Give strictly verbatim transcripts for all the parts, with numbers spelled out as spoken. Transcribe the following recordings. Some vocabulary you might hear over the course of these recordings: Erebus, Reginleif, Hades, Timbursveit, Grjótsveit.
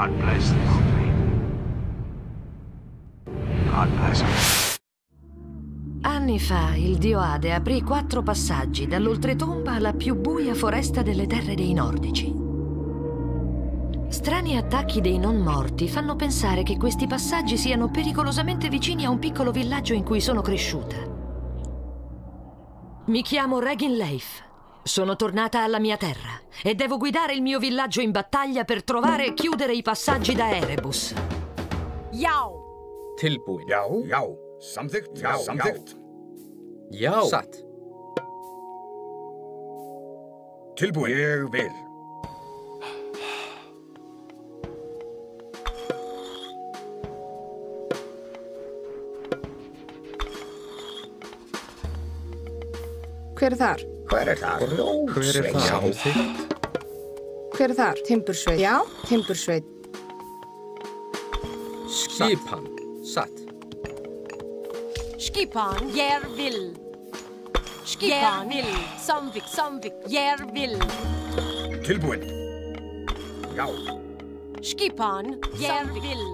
God bless this. God bless us. Anni fa il dio Ade aprì quattro passaggi dall'oltretomba alla più buia foresta delle terre dei Nordici. Strani attacchi dei non morti fanno pensare che questi passaggi siano pericolosamente vicini a un piccolo villaggio in cui sono cresciuta. Mi chiamo Reginleif. Sono tornata alla mia terra e devo guidare il mio villaggio in battaglia per trovare e chiudere I passaggi da Erebus. Yao! Tilbuin. Yao. Yao. Something. Yao. Something. Yao. Sat. Tilbuin. Yervel. Hver er þar? Hver er þar? Hver er þar? Hver er þar? Timbursveit. Já, Timbursveit. Skipan. Satt. Skipan. Ég vil. Skipan. Ég vil. Samvik, samvik. Ég vil. Tilbúin. Já. Skipan. Ég vil.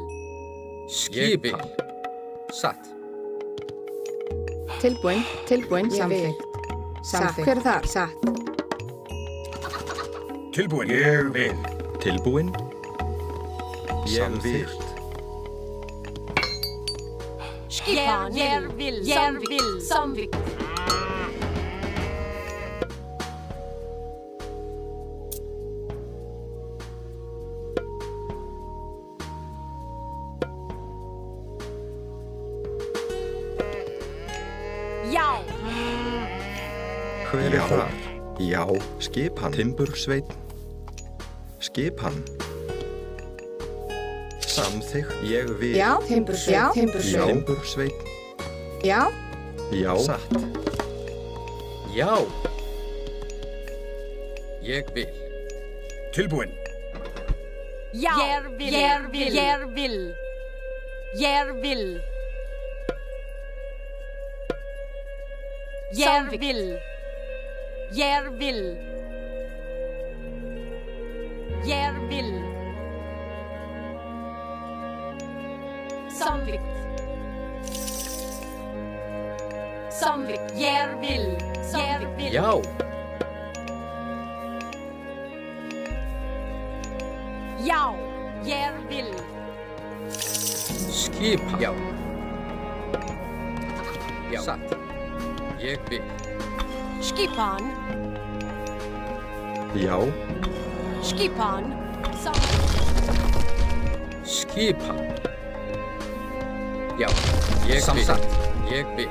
Skipan. Satt. Tilbúin. Tilbúin. Samvik. Satt. Hver er þar? Satt. Tilbúin. Ég vil. Tilbúin. Samþykkt. Skipan. Ég vil. Ég vil. Samþykkt. Hver er þar? Já, skipan. Timbursveit. Skipan. Samþykkt. Ég vil. Já, Timbursveit. Já, Timbursveit. Timbursveit. Já. Já. Satt. Já. Ég vil. Tilbúin. Já. Ég vil. Ég vil. Ég vil. Ég vil. Ég vil. Ég vil. Ég vil. Samvikt. Samvikt. Ég vil. Ég vil. Já. Já. Ég vil. Skipa. Já. Já. Satt. Ég vil. Skipan. Já. Skipan. Skipan. Já. Ég vil. Ég vil.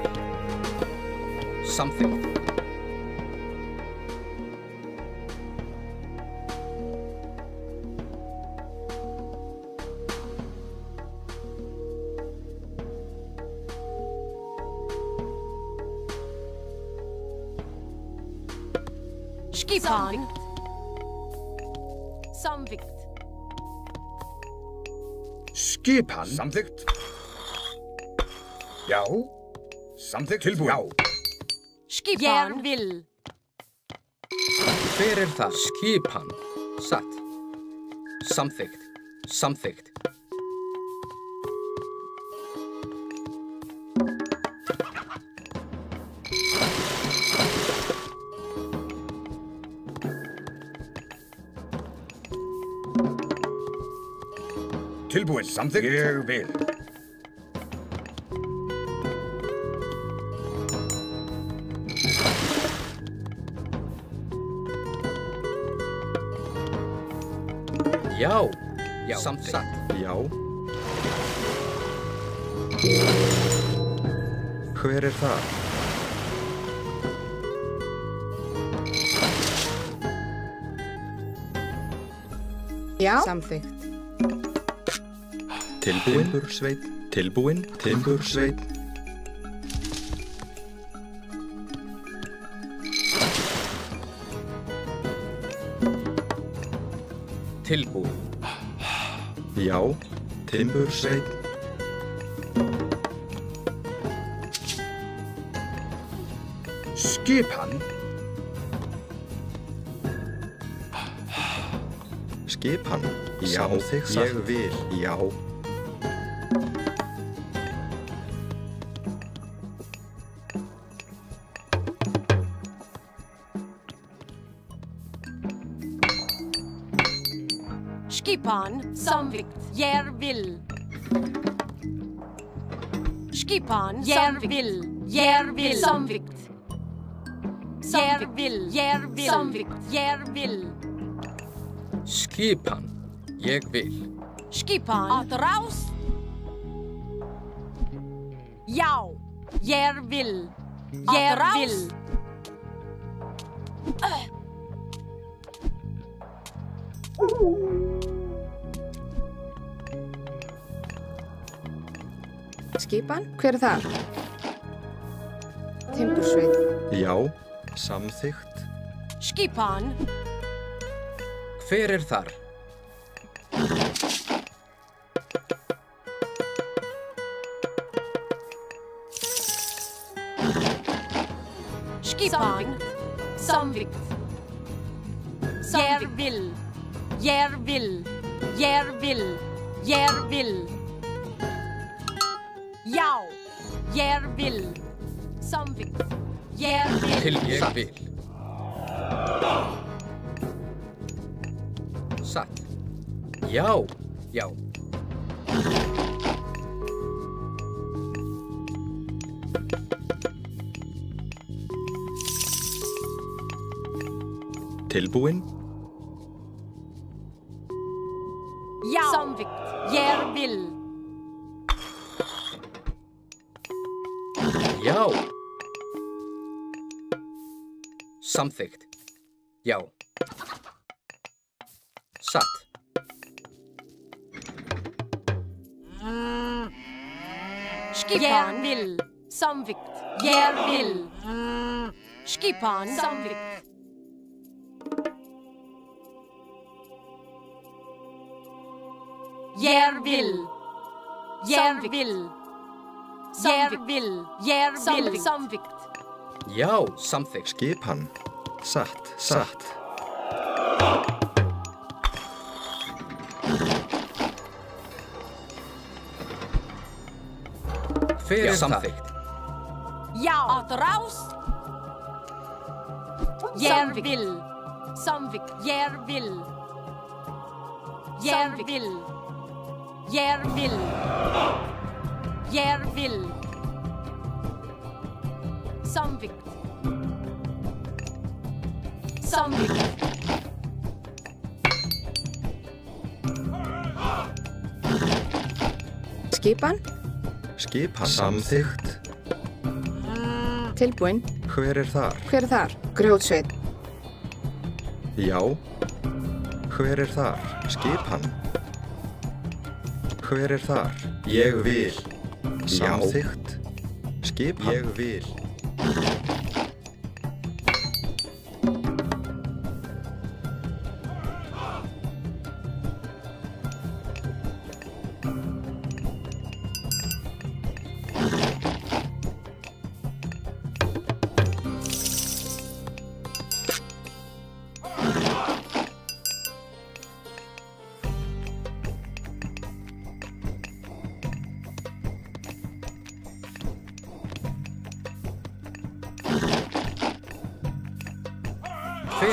Something. Skipan. Samvikt. Skipan. Samvikt. Já. Samvikt. Tilbúin. Já. Skipan. Ég vil. Hver er það? Skipan. Satt. Samvikt. Samvikt. Tilbúin. Samþykkt. Ég vil. Já. Já. Samþykkt. Já. Hver er það? Já. Samþykkt. Tilbúin. Timbursveit. Tilbúin. Timbursveit. Tilbúin. Já. Timbursveit. Skipan. Skipan. Já, ég vil, já. Skipan, samvikt, ég vil. Skipan, ég vil, ég vil, samvikt. Ég vil, ég vil, samvikt, ég vil. Skipan, ég vil. Skipan, að rás. Já, ég vil, ég vil. Skipan, hver er það? Timbursveit. Já, samþykkt. Skipan. Hver er þar? Skipan. Samvikt. Ég vil. Ég vil. Ég vil. Ég vil. Já. Ég vil. Samvikt. Ég vil. Til ég vil. Satt. Já, já. Tilbúin. Já. Samvikt. Ég vil. Já. Samþykkt. Já. Satt. Skipan vil. Samvikt. Ég vil. Skipan. Samvikt. Ég vil. Ég vil. Ég vil. Ég vil. Samvikt. Já, samþykkt. Skipan. Satt. Satt. Fyrir samþykkt. Já, að rás. Ég vil. Samþykkt. Ég vil. Ég vil. Ég vil. Ég vil. Samþykkt. Samþykkt. Skipan. Skipan. Samþykkt. Tilbúin. Hver er þar? Hver er þar? Grjótsveit. Já. Hver er þar? Skipan. Hver er þar? Ég vil. Samþykkt. Skipan. Ég vil.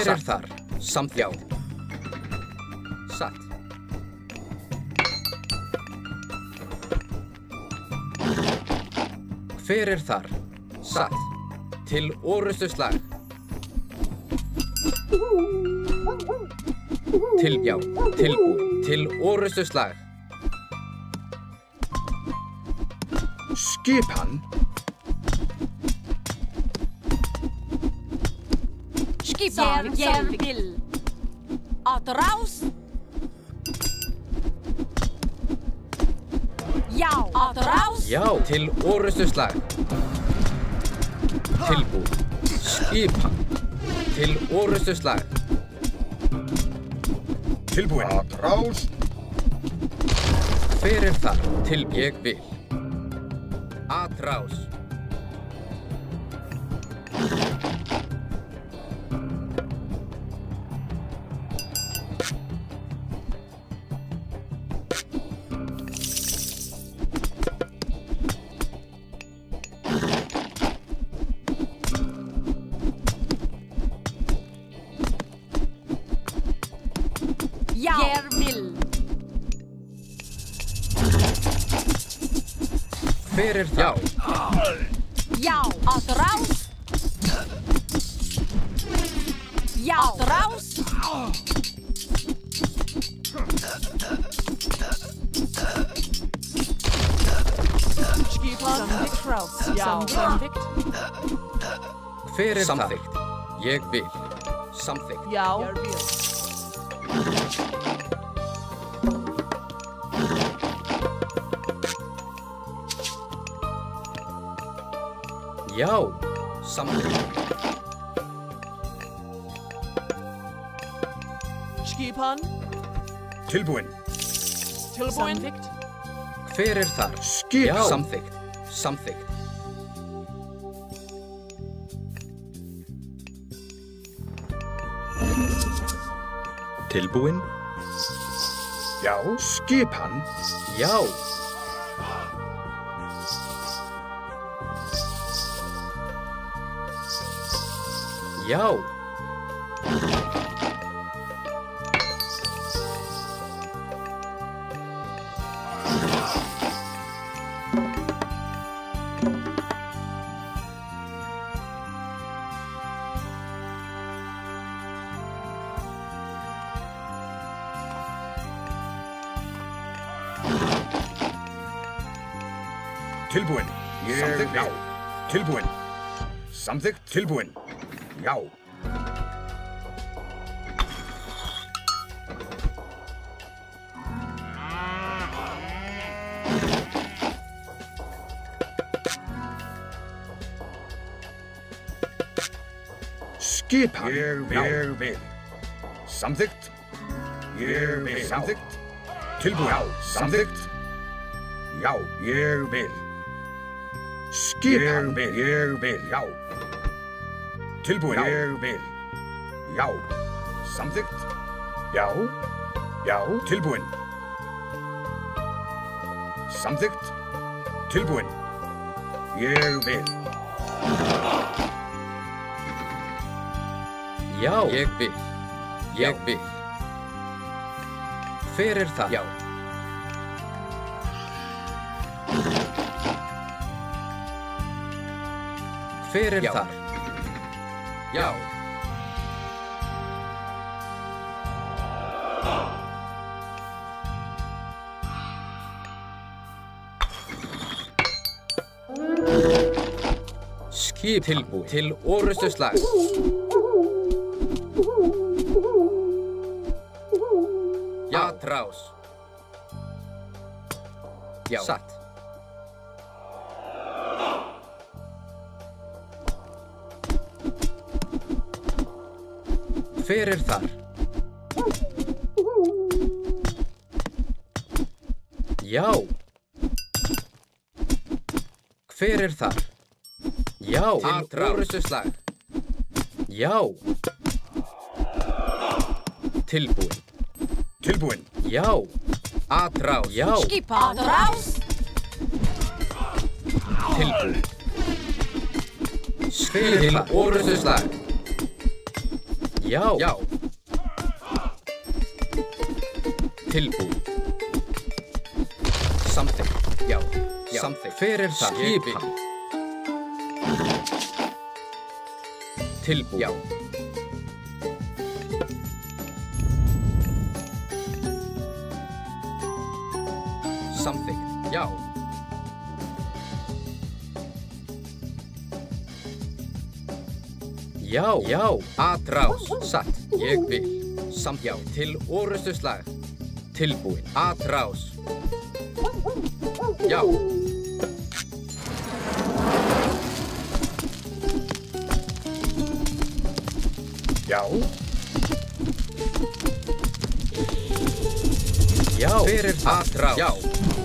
Hver er þar? Samþykkt. Satt. Hver er þar? Satt. Til orustuslag. Tilbjá. Tilbú. Til orustuslag. Skipan. Skipan, ég vil. Að rás. Já, að rás. Já, til orustuslag. Tilbú. Skipan. Til orustuslag. Tilbúin. Að rás. Fyrir þar til ég vil. Að rás. Hver er það? Já. Já, að rás. Já, að rás. Samþykkt rás. Já, samþykkt. Hver er samþykkt? Það? Ég vil. Samþykkt. Já. Já, samþykkt. Skipan. Tilbúin. Tilbúin. Samþykkt. Hver er þar? Skip. Já, samþykkt. Samþykkt. Tilbúin. Já, skipan. Já. Já. Tilbúin. Samþykkt. Já. Tilbúin. Samþykkt. Tilbúin. Já. Skipan. Ég vil. Ég vil. Samþykkt. Ég vil. Samþykkt. Tilbúin. Já. Samþykkt. Já. Ég vil. Skipan. Ég vil. Ég vil. Já. Tilbúin. Ég vil. Já. Samþykkt. Já. Já. Tilbúin. Samþykkt. Tilbúin. Ég vil. Já. Ég vil. Ég vil. Hver er það? Já. Hver er þar? Já. Skip tilbúið til orrustuslag. Já, trás. Já. Satt. Hver er þar? Já. Hver er þar? Já. Til orrustuslag. Já. Tilbúin. Tilbúin. Já. Atrás. Já. Skipa. Atrás. Tilbúin. Spil til orrustuslag. Já. Já. Tilbúin. Samþykkt. Já. Já. Samþykkt. Hver er það? Skipan. Tilbúin. Já. Samþykkt. Já. Já, já, atrás, satt, ég vil, samt já, til orrustuslag, tilbúin, atrás, já. Já. Já, fyrir atrás, já.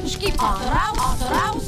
Skip atrás, atrás.